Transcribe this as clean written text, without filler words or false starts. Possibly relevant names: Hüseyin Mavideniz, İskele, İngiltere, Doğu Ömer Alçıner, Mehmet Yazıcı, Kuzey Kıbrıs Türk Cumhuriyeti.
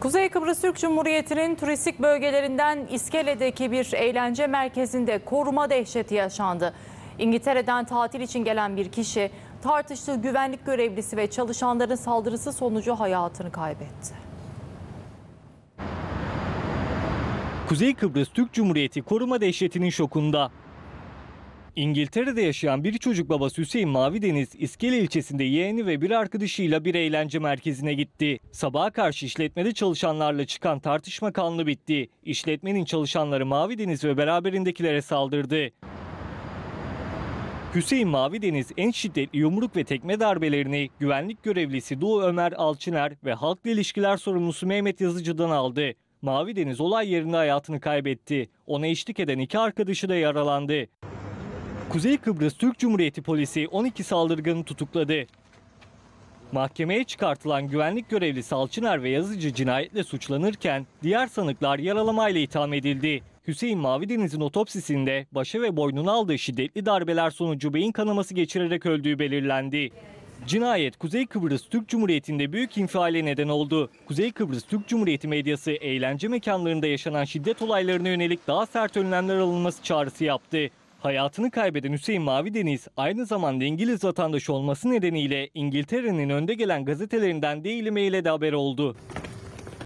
Kuzey Kıbrıs Türk Cumhuriyeti'nin turistik bölgelerinden İskele'deki bir eğlence merkezinde koruma dehşeti yaşandı. İngiltere'den tatil için gelen bir kişi tartıştığı güvenlik görevlisi ve çalışanların saldırısı sonucu hayatını kaybetti. Kuzey Kıbrıs Türk Cumhuriyeti koruma dehşetinin şokunda. İngiltere'de yaşayan bir çocuk babası Hüseyin Mavideniz, İskele ilçesinde yeğeni ve bir arkadaşıyla bir eğlence merkezine gitti. Sabaha karşı işletmede çalışanlarla çıkan tartışma kanlı bitti. İşletmenin çalışanları Mavideniz ve beraberindekilere saldırdı. Hüseyin Mavideniz en şiddetli yumruk ve tekme darbelerini güvenlik görevlisi Doğu Ömer Alçıner ve halkla ilişkiler sorumlusu Mehmet Yazıcı'dan aldı. Mavideniz olay yerinde hayatını kaybetti. Ona eşlik eden iki arkadaşı da yaralandı. Kuzey Kıbrıs Türk Cumhuriyeti polisi 12 saldırganı tutukladı. Mahkemeye çıkartılan güvenlik görevlisi Alçıner ve Yazıcı cinayetle suçlanırken diğer sanıklar yaralamayla itham edildi. Hüseyin Mavideniz'in otopsisinde başa ve boynuna aldığı şiddetli darbeler sonucu beyin kanaması geçirerek öldüğü belirlendi. Cinayet Kuzey Kıbrıs Türk Cumhuriyeti'nde büyük infiale neden oldu. Kuzey Kıbrıs Türk Cumhuriyeti medyası eğlence mekanlarında yaşanan şiddet olaylarına yönelik daha sert önlemler alınması çağrısı yaptı. Hayatını kaybeden Hüseyin Mavideniz aynı zamanda İngiliz vatandaşı olması nedeniyle İngiltere'nin önde gelen gazetelerinden Daily Mail'e de haber oldu.